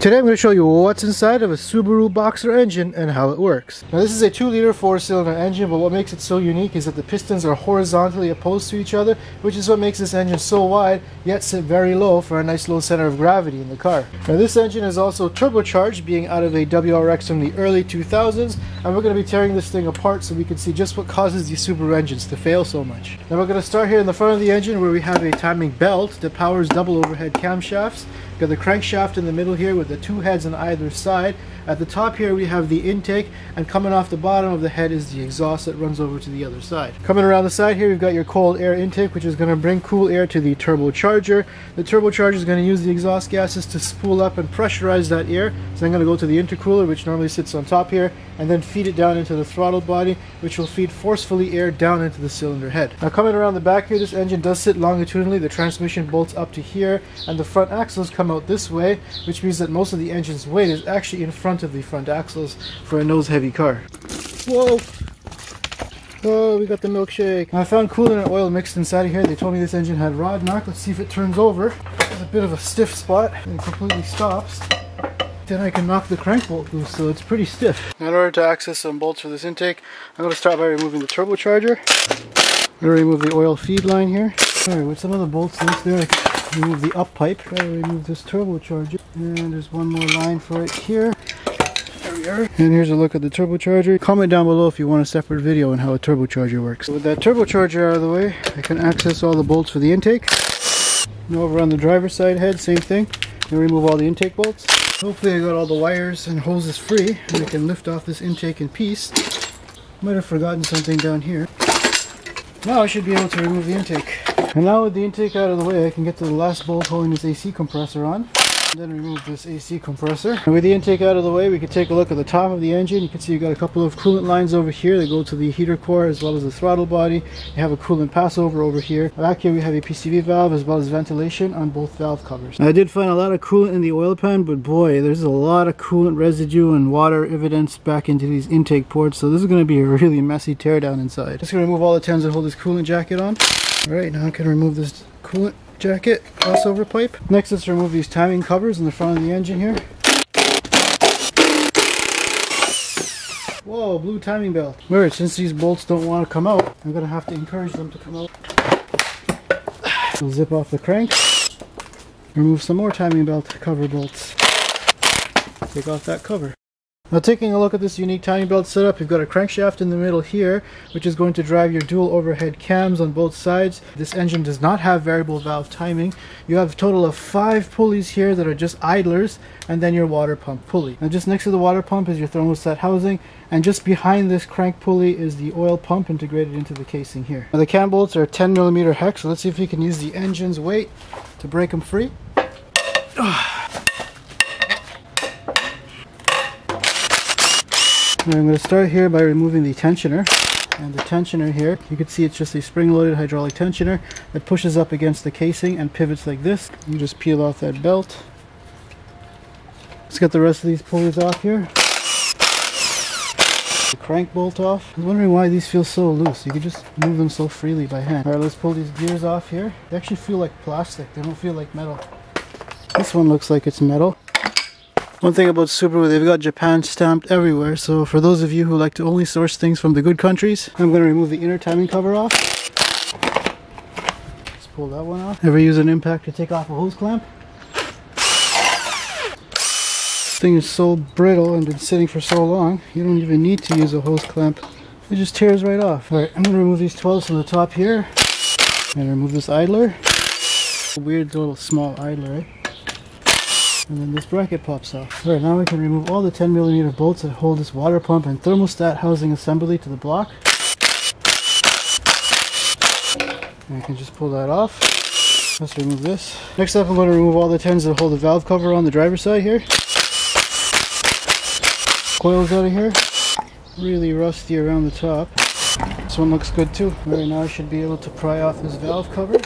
Today I'm going to show you what's inside of a Subaru Boxer engine and how it works. Now this is a 2-liter 4-cylinder engine, but what makes it so unique is that the pistons are horizontally opposed to each other, which is what makes this engine so wide, yet sit very low for a nice low center of gravity in the car. Now this engine is also turbocharged, being out of a WRX from the early 2000s, and we're going to be tearing this thing apart so we can see just what causes these Subaru engines to fail so much. Now we're going to start here in the front of the engine where we have a timing belt that powers double overhead camshafts. We've got the crankshaft in the middle here with the two heads on either side. At the top here we have the intake, and coming off the bottom of the head is the exhaust that runs over to the other side. Coming around the side here we've got your cold air intake, which is going to bring cool air to the turbocharger. The turbocharger is going to use the exhaust gases to spool up and pressurize that air. So I'm going to go to the intercooler, which normally sits on top here, and then feed it down into the throttle body, which will feed forcefully air down into the cylinder head. Now coming around the back here, this engine does sit longitudinally. The transmission bolts up to here, and the front axles come out this way, which means that most of the engine's weight is actually in front of the front axles for a nose-heavy car. Whoa! Oh, we got the milkshake. Now, I found coolant and oil mixed inside of here. They told me this engine had rod knock. Let's see if it turns over. There's a bit of a stiff spot. It completely stops. Then I can knock the crank bolt loose, so it's pretty stiff. Now, in order to access some bolts for this intake, I'm going to start by removing the turbocharger. I'm going to remove the oil feed line here. Alright, with some of the bolts loose there, I can remove the up pipe. Try to remove this turbocharger, and there's one more line for it here. There we are. And here's a look at the turbocharger. Comment down below if you want a separate video on how a turbocharger works. So with that turbocharger out of the way, I can access all the bolts for the intake. And over on the driver's side head, same thing. And remove all the intake bolts. Hopefully I got all the wires and hoses free, and I can lift off this intake in peace. Might have forgotten something down here. Now I should be able to remove the intake. And now with the intake out of the way, I can get to the last bolt holding this AC compressor on. And then remove this AC compressor. And with the intake out of the way, we can take a look at the top of the engine. You can see you've got a couple of coolant lines over here that go to the heater core as well as the throttle body. You have a coolant passover over here. Back here we have a PCV valve as well as ventilation on both valve covers. Now, I did find a lot of coolant in the oil pan, but boy, there's a lot of coolant residue and water evidence back into these intake ports. So this is going to be a really messy teardown inside. Just going to remove all the tins and hold this coolant jacket on. Alright, now I can remove this coolant jacket crossover pipe. Next, let's remove these timing covers in the front of the engine here. Whoa, blue timing belt. Weird, since these bolts don't want to come out, I'm going to have to encourage them to come out. We'll zip off the crank. Remove some more timing belt cover bolts. Take off that cover. Now taking a look at this unique timing belt setup, you've got a crankshaft in the middle here, which is going to drive your dual overhead cams on both sides. This engine does not have variable valve timing. You have a total of 5 pulleys here that are just idlers, and then your water pump pulley. Now just next to the water pump is your thermostat housing, and just behind this crank pulley is the oil pump integrated into the casing here. Now the cam bolts are 10mm hex, so let's see if we can use the engine's weight to break them free. Now I'm going to start here by removing the tensioner. And the tensioner here, you can see it's just a spring-loaded hydraulic tensioner that pushes up against the casing and pivots like this. You just peel off that belt. Let's get the rest of these pulleys off here. The crank bolt off. I was wondering why these feel so loose. You can just move them so freely by hand. Alright, let's pull these gears off here. They actually feel like plastic. They don't feel like metal. This one looks like it's metal. One thing about Subaru, they've got Japan stamped everywhere, so for those of you who like to only source things from the good countries, I'm going to remove the inner timing cover off. Let's pull that one off. Ever use an impact to take off a hose clamp? This thing is so brittle and been sitting for so long, you don't even need to use a hose clamp. It just tears right off. Alright, I'm going to remove these 12s from the top here, and remove this idler. A weird little small idler, right? And then this bracket pops off. Alright, now we can remove all the 10mm bolts that hold this water pump and thermostat housing assembly to the block. And I can just pull that off. Let's remove this. Next up, I'm going to remove all the tins that hold the valve cover on the driver's side here. Coils out of here. Really rusty around the top. This one looks good too. Alright, now I should be able to pry off this valve cover.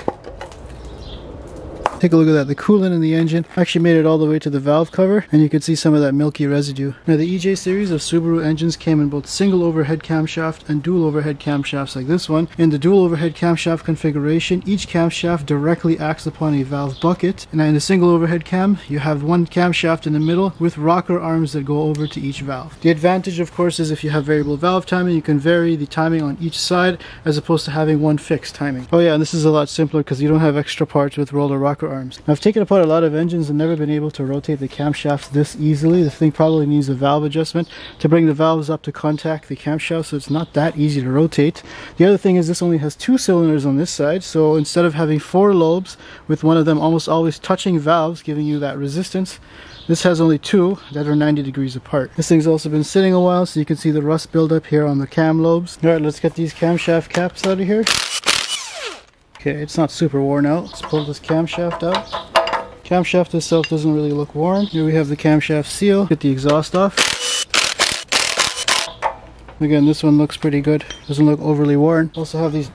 Take a look at that. The coolant in the engine actually made it all the way to the valve cover, and you can see some of that milky residue. Now, the EJ series of Subaru engines came in both single overhead camshaft and dual overhead camshafts like this one. In the dual overhead camshaft configuration, each camshaft directly acts upon a valve bucket, and in the single overhead cam, you have one camshaft in the middle with rocker arms that go over to each valve. The advantage, of course, is if you have variable valve timing, you can vary the timing on each side as opposed to having one fixed timing. Oh yeah, and this is a lot simpler because you don't have extra parts with roller rocker arms. Now, I've taken apart a lot of engines and never been able to rotate the camshafts this easily. The thing probably needs a valve adjustment to bring the valves up to contact the camshaft, so it's not that easy to rotate. The other thing is this only has two cylinders on this side, so instead of having four lobes with one of them almost always touching valves, giving you that resistance, this has only two that are 90 degrees apart. This thing's also been sitting a while, so you can see the rust buildup here on the cam lobes. Alright, let's get these camshaft caps out of here. Okay, it's not super worn out. Let's pull this camshaft out. Camshaft itself doesn't really look worn. Here we have the camshaft seal. Get the exhaust off. Again, this one looks pretty good. Doesn't look overly worn. Also have these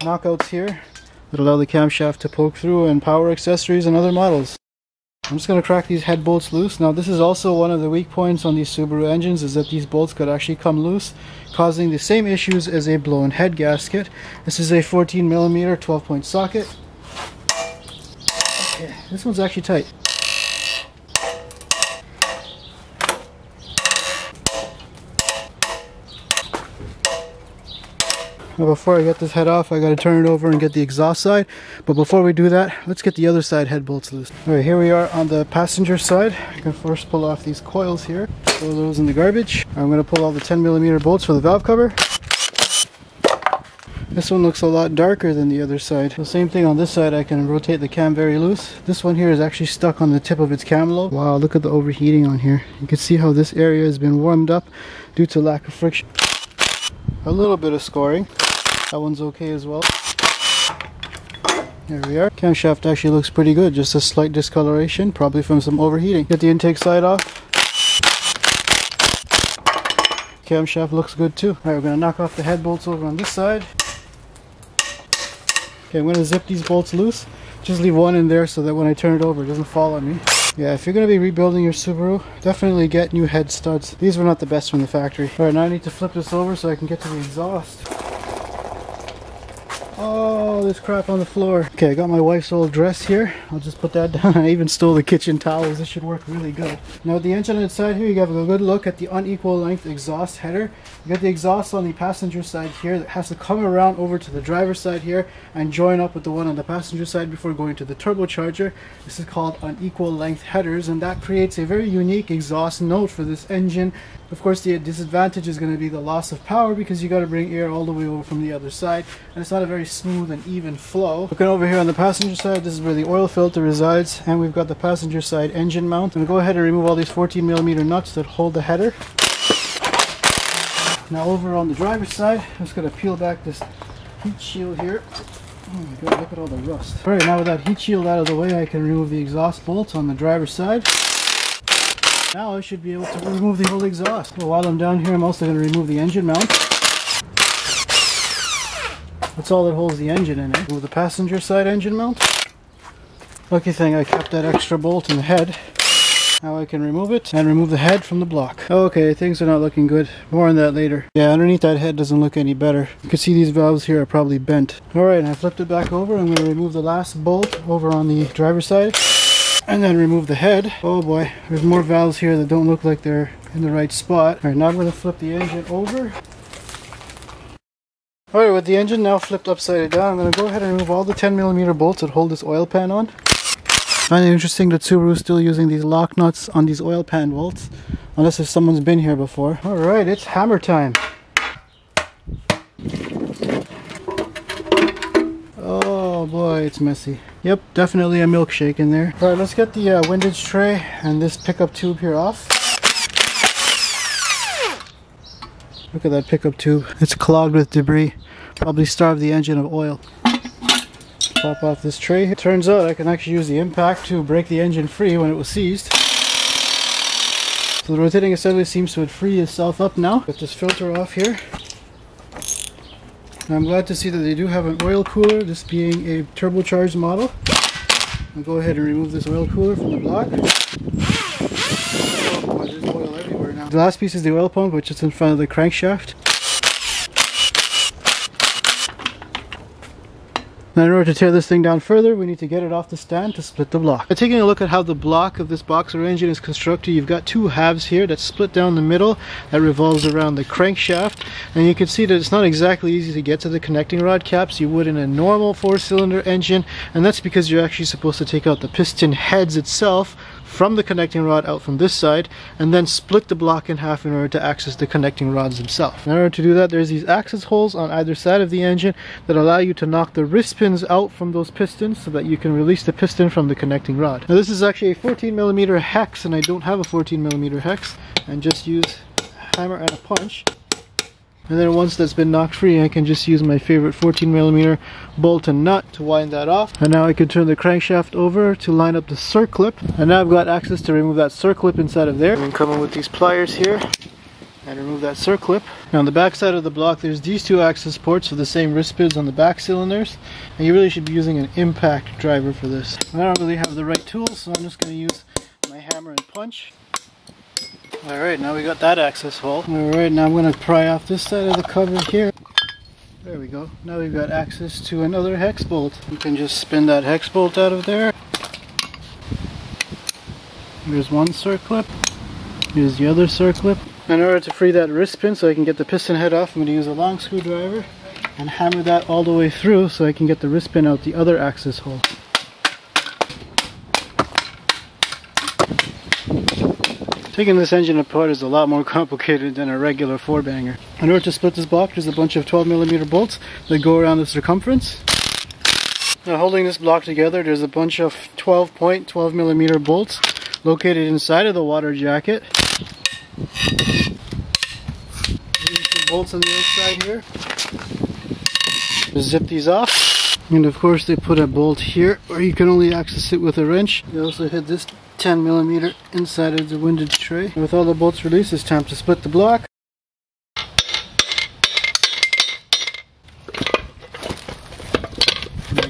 knockouts here that allow the camshaft to poke through, and power accessories and other models. I'm just going to crack these head bolts loose. Now, this is also one of the weak points on these Subaru engines, is that these bolts could actually come loose, causing the same issues as a blown head gasket. This is a 14mm 12-point socket. Okay, this one's actually tight. Now, before I get this head off, I gotta turn it over and get the exhaust side. But before we do that, let's get the other side head bolts loose. Alright, here we are on the passenger side. I can first pull off these coils here. Throw those in the garbage. I'm gonna pull all the 10mm bolts for the valve cover. This one looks a lot darker than the other side. The same thing on this side, I can rotate the cam very loose. This one here is actually stuck on the tip of its cam lobe. Wow, look at the overheating on here. You can see how this area has been warmed up due to lack of friction. A little bit of scoring. That one's okay as well. There we are. Camshaft actually looks pretty good, just a slight discoloration, probably from some overheating. Get the intake side off. Camshaft looks good too. Alright, we're going to knock off the head bolts over on this side. Okay, I'm going to zip these bolts loose. Just leave one in there so that when I turn it over, it doesn't fall on me. Yeah, if you're going to be rebuilding your Subaru, definitely get new head studs. These were not the best from the factory. Alright, now I need to flip this over so I can get to the exhaust. Oh, there's crap on the floor. Okay, I got my wife's old dress here. I'll just put that down. I even stole the kitchen towels. This should work really good. Now, at the engine on its side here, you have a good look at the unequal length exhaust header. You got the exhaust on the passenger side here that has to come around over to the driver's side here and join up with the one on the passenger side before going to the turbocharger. This is called unequal length headers, and that creates a very unique exhaust note for this engine. Of course, the disadvantage is going to be the loss of power because you got to bring air all the way over from the other side, and it's not a very smooth and even flow. Looking over here on the passenger side, this is where the oil filter resides, and we've got the passenger side engine mount. I'm going to go ahead and remove all these 14mm nuts that hold the header. Now, over on the driver's side, I'm just going to peel back this heat shield here. Oh my god, look at all the rust. Alright, now with that heat shield out of the way, I can remove the exhaust bolts on the driver's side. Now I should be able to remove the whole exhaust. Well, while I'm down here, I'm also going to remove the engine mount. That's all that holds the engine in it. Move the passenger side engine mount. Lucky thing I kept that extra bolt in the head. Now I can remove it and remove the head from the block. Okay, things are not looking good. More on that later. Yeah, underneath that head doesn't look any better. You can see these valves here are probably bent. Alright, I flipped it back over. I'm going to remove the last bolt over on the driver's side. And then remove the head. Oh boy, there's more valves here that don't look like they're in the right spot. Alright, now I'm going to flip the engine over. Alright, with the engine now flipped upside down, I'm going to go ahead and remove all the 10mm bolts that hold this oil pan on. I find it interesting that Subaru is still using these lock nuts on these oil pan bolts, unless if someone's been here before. Alright, it's hammer time. Oh boy, it's messy. Yep, definitely a milkshake in there. Alright, let's get the windage tray and this pickup tube here off. Look at that pickup tube. It's clogged with debris. Probably starved the engine of oil. Pop off this tray. It turns out I can actually use the impact to break the engine free when it was seized. So the rotating assembly seems to have freed itself up now. Get this filter off here. Now I'm glad to see that they do have an oil cooler, this being a turbocharged model. I'll go ahead and remove this oil cooler from the block. Oh, there's oil everywhere now. The last piece is the oil pump, which is in front of the crankshaft. Now, in order to tear this thing down further, we need to get it off the stand to split the block. Now, taking a look at how the block of this Boxer engine is constructed, you've got two halves here that's split down the middle that revolves around the crankshaft, and you can see that it's not exactly easy to get to the connecting rod caps you would in a normal four-cylinder engine, and that's because you're actually supposed to take out the piston heads itself from the connecting rod out from this side and then split the block in half in order to access the connecting rods themselves. In order to do that, there's these access holes on either side of the engine that allow you to knock the wrist pins out from those pistons so that you can release the piston from the connecting rod. Now, this is actually a 14mm hex, and I don't have a 14mm hex, and just use a hammer and a punch. And then once that's been knocked free, I can just use my favorite 14mm bolt and nut to wind that off. And now I can turn the crankshaft over to line up the circlip. And now I've got access to remove that circlip inside of there. I'm coming with these pliers here and remove that circlip. Now, on the back side of the block, there's these two access ports for the same wrist pins on the back cylinders. And you really should be using an impact driver for this. And I don't really have the right tools, so I'm just going to use my hammer and punch. Alright, now we got that access hole. Alright, now I'm going to pry off this side of the cover here. There we go. Now we've got access to another hex bolt. You can just spin that hex bolt out of there. Here's one circlip. Here's the other circlip. In order to free that wrist pin so I can get the piston head off, I'm going to use a long screwdriver and hammer that all the way through so I can get the wrist pin out the other access hole. Taking this engine apart is a lot more complicated than a regular 4-banger. In order to split this block, there's a bunch of 12mm bolts that go around the circumference. Now, holding this block together, there's a bunch of 12-point 12mm bolts located inside of the water jacket. There's some bolts on the outside here. Just zip these off. And of course they put a bolt here, or you can only access it with a wrench. They also hid this 10mm inside of the windage tray. With all the bolts released, it's time to split the block. I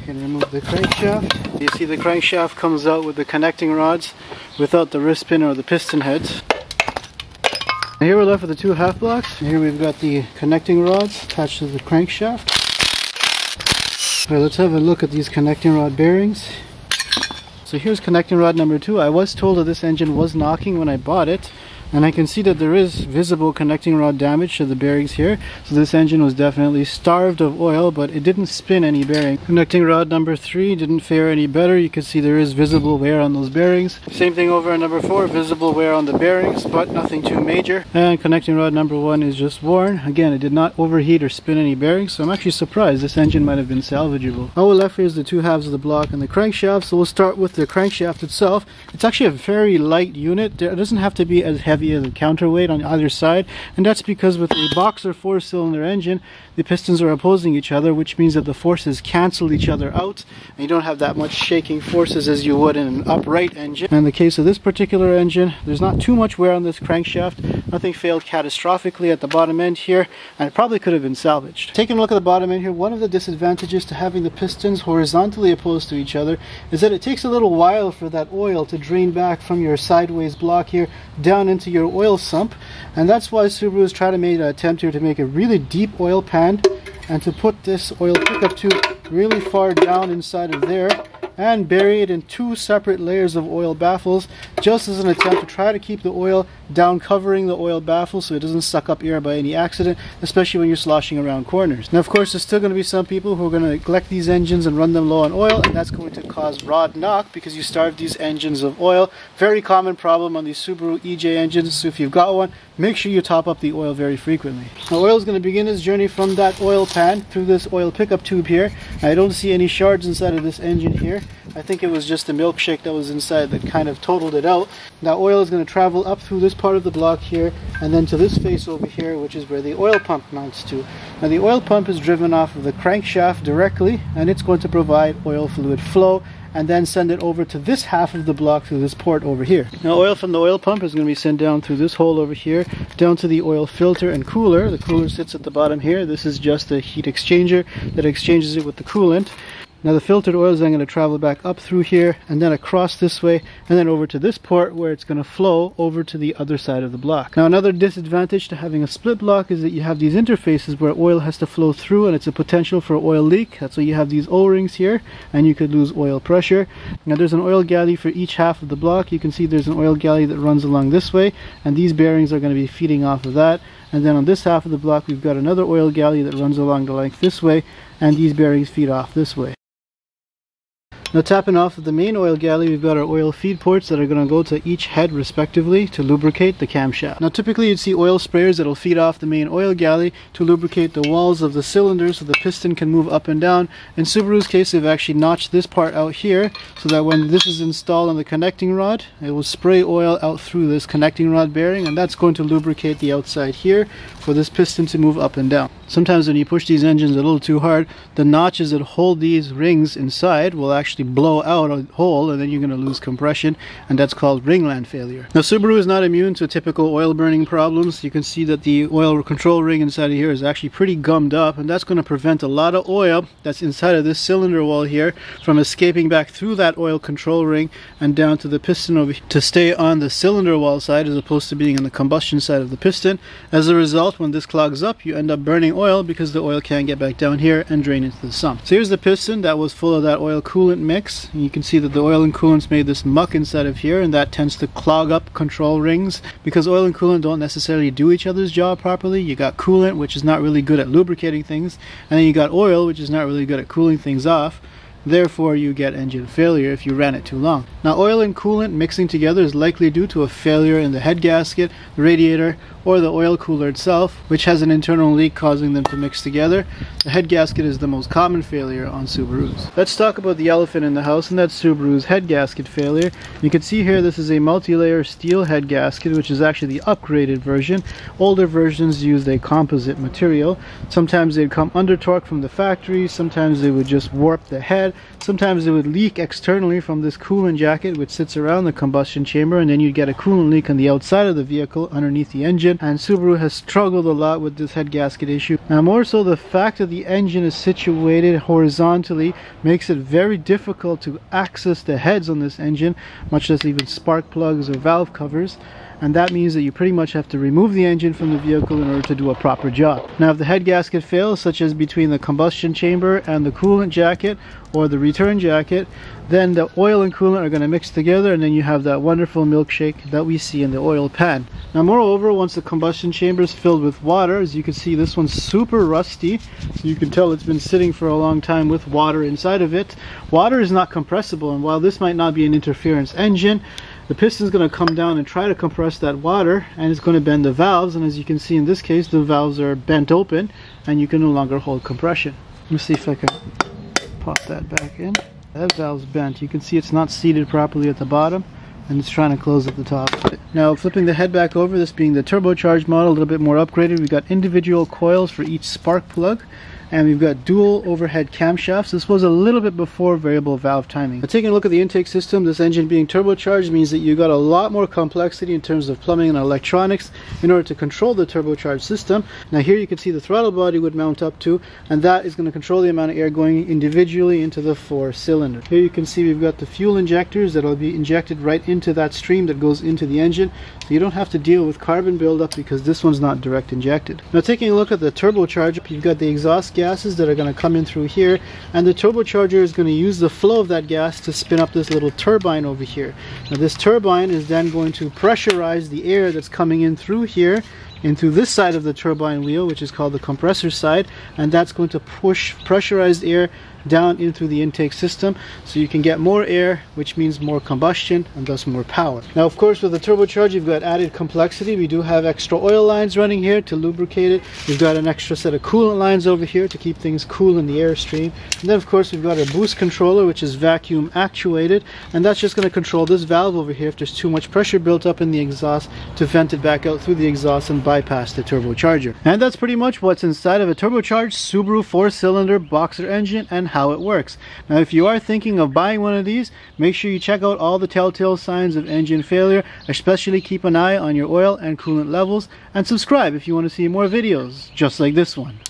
can remove the crankshaft. You see the crankshaft comes out with the connecting rods without the wrist pin or the piston heads. Now, here we're left with the two half blocks. Here we've got the connecting rods attached to the crankshaft. Alright, let's have a look at these connecting rod bearings. So here's connecting rod number 2. I was told that this engine was knocking when I bought it, and I can see that there is visible connecting rod damage to the bearings here. So this engine was definitely starved of oil, but it didn't spin any bearing. Connecting rod number 3 didn't fare any better. You can see there is visible wear on those bearings. Same thing over on number 4, visible wear on the bearings, but nothing too major. And connecting rod number 1 is just worn. Again, it did not overheat or spin any bearings, so I'm actually surprised this engine might have been salvageable. All we're left here is the two halves of the block and the crankshaft, so we'll start with the crankshaft itself. It's actually a very light unit. It doesn't have to be as heavy as a counterweight on either side, and that's because with a Boxer 4-cylinder engine, the pistons are opposing each other, which means that the forces cancel each other out, and you don't have that much shaking forces as you would in an upright engine. And in the case of this particular engine, there's not too much wear on this crankshaft. Nothing failed catastrophically at the bottom end here, and it probably could have been salvaged. Taking a look at the bottom end here, one of the disadvantages to having the pistons horizontally opposed to each other is that it takes a little while for that oil to drain back from your sideways block here down into your oil sump, and that's why Subaru's trying to make an attempt here to make a really deep oil pan and to put this oil pickup tube really far down inside of there and bury it in two separate layers of oil baffles, just as an attempt to try to keep the oil down, covering the oil baffle so it doesn't suck up air by any accident, especially when you're sloshing around corners. Now, of course, there's still going to be some people who are going to neglect these engines and run them low on oil, and that's going to cause rod knock because you starve these engines of oil. Very common problem on these Subaru EJ engines, so if you've got one, make sure you top up the oil very frequently. Now, oil is going to begin its journey from that oil pan through this oil pickup tube here. I don't see any shards inside of this engine here. I think it was just the milkshake that was inside that kind of totaled it out. Now, oil is going to travel up through this part of the block here and then to this face over here, which is where the oil pump mounts to. Now, the oil pump is driven off of the crankshaft directly, and it's going to provide oil fluid flow and then send it over to this half of the block through this port over here. Now, oil from the oil pump is going to be sent down through this hole over here, down to the oil filter and cooler. The cooler sits at the bottom here. This is just a heat exchanger that exchanges it with the coolant. Now the filtered oils I'm going to travel back up through here and then across this way and then over to this port where it's going to flow over to the other side of the block. Now another disadvantage to having a split block is that you have these interfaces where oil has to flow through and it's a potential for oil leak. That's why you have these O-rings here, and you could lose oil pressure. Now there's an oil galley for each half of the block. You can see there's an oil galley that runs along this way, and these bearings are going to be feeding off of that. And then on this half of the block we've got another oil galley that runs along the length this way, and these bearings feed off this way. Now tapping off of the main oil galley, we've got our oil feed ports that are going to go to each head respectively to lubricate the camshaft. Now typically you'd see oil sprayers that will feed off the main oil galley to lubricate the walls of the cylinder so the piston can move up and down. In Subaru's case, they've actually notched this part out here so that when this is installed on the connecting rod, it will spray oil out through this connecting rod bearing, and that's going to lubricate the outside here for this piston to move up and down. Sometimes when you push these engines a little too hard, the notches that hold these rings inside will actually blow out a hole, and then you're going to lose compression, and that's called ringland failure. Now Subaru is not immune to typical oil burning problems. You can see that the oil control ring inside of here is actually pretty gummed up, and that's going to prevent a lot of oil that's inside of this cylinder wall here from escaping back through that oil control ring and down to the piston over to stay on the cylinder wall side as opposed to being on the combustion side of the piston. As a result, when this clogs up, you end up burning oil because the oil can't get back down here and drain into the sump. So here's the piston that was full of that oil coolant mix, and you can see that the oil and coolants made this muck inside of here, and that tends to clog up control rings because oil and coolant don't necessarily do each other's job properly. You got coolant, which is not really good at lubricating things, and then you got oil, which is not really good at cooling things off. Therefore, you get engine failure if you ran it too long. Now, oil and coolant mixing together is likely due to a failure in the head gasket, the radiator, or the oil cooler itself, which has an internal leak causing them to mix together. The head gasket is the most common failure on Subarus. Let's talk about the elephant in the house, and that's Subaru's head gasket failure. You can see here this is a multi-layer steel head gasket, which is actually the upgraded version. Older versions used a composite material. Sometimes they'd come under torque from the factory, sometimes they would just warp the head. Sometimes it would leak externally from this coolant jacket which sits around the combustion chamber, and then you'd get a coolant leak on the outside of the vehicle underneath the engine, and Subaru has struggled a lot with this head gasket issue. Now more so the fact that the engine is situated horizontally makes it very difficult to access the heads on this engine, much less even spark plugs or valve covers. And that means that you pretty much have to remove the engine from the vehicle in order to do a proper job. Now if the head gasket fails, such as between the combustion chamber and the coolant jacket or the return jacket, then the oil and coolant are going to mix together, and then you have that wonderful milkshake that we see in the oil pan. Now moreover, once the combustion chamber is filled with water, as you can see this one's super rusty, so you can tell it's been sitting for a long time with water inside of it. Water is not compressible, and while this might not be an interference engine, the piston's going to come down and try to compress that water, and it's going to bend the valves, and as you can see in this case the valves are bent open and you can no longer hold compression. Let me see if I can pop that back in. That valve's bent. You can see it's not seated properly at the bottom, and it's trying to close at the top. Now flipping the head back over, this being the turbocharged model, a little bit more upgraded, we've got individual coils for each spark plug, and we've got dual overhead camshafts. This was a little bit before variable valve timing. Now, taking a look at the intake system, this engine being turbocharged means that you got a lot more complexity in terms of plumbing and electronics in order to control the turbocharged system. Now here you can see the throttle body would mount up to, and that is going to control the amount of air going individually into the four cylinder. Here you can see we've got the fuel injectors that will be injected right into that stream that goes into the engine, so you don't have to deal with carbon buildup because this one's not direct injected. Now taking a look at the turbocharger, you've got the exhaust gases that are going to come in through here, and the turbocharger is going to use the flow of that gas to spin up this little turbine over here. Now this turbine is then going to pressurize the air that's coming in through here and through this side of the turbine wheel, which is called the compressor side, and that's going to push pressurized air down in through the intake system, so you can get more air, which means more combustion and thus more power. Now of course with the turbocharger you've got added complexity. We do have extra oil lines running here to lubricate it. We've got an extra set of coolant lines over here to keep things cool in the airstream, and then of course we've got a boost controller which is vacuum actuated, and that's just going to control this valve over here if there's too much pressure built up in the exhaust to vent it back out through the exhaust and bypass the turbocharger. And that's pretty much what's inside of a turbocharged Subaru 4-cylinder Boxer engine and how it works. Now if you are thinking of buying one of these, make sure you check out all the telltale signs of engine failure, especially keep an eye on your oil and coolant levels, and subscribe if you want to see more videos just like this one.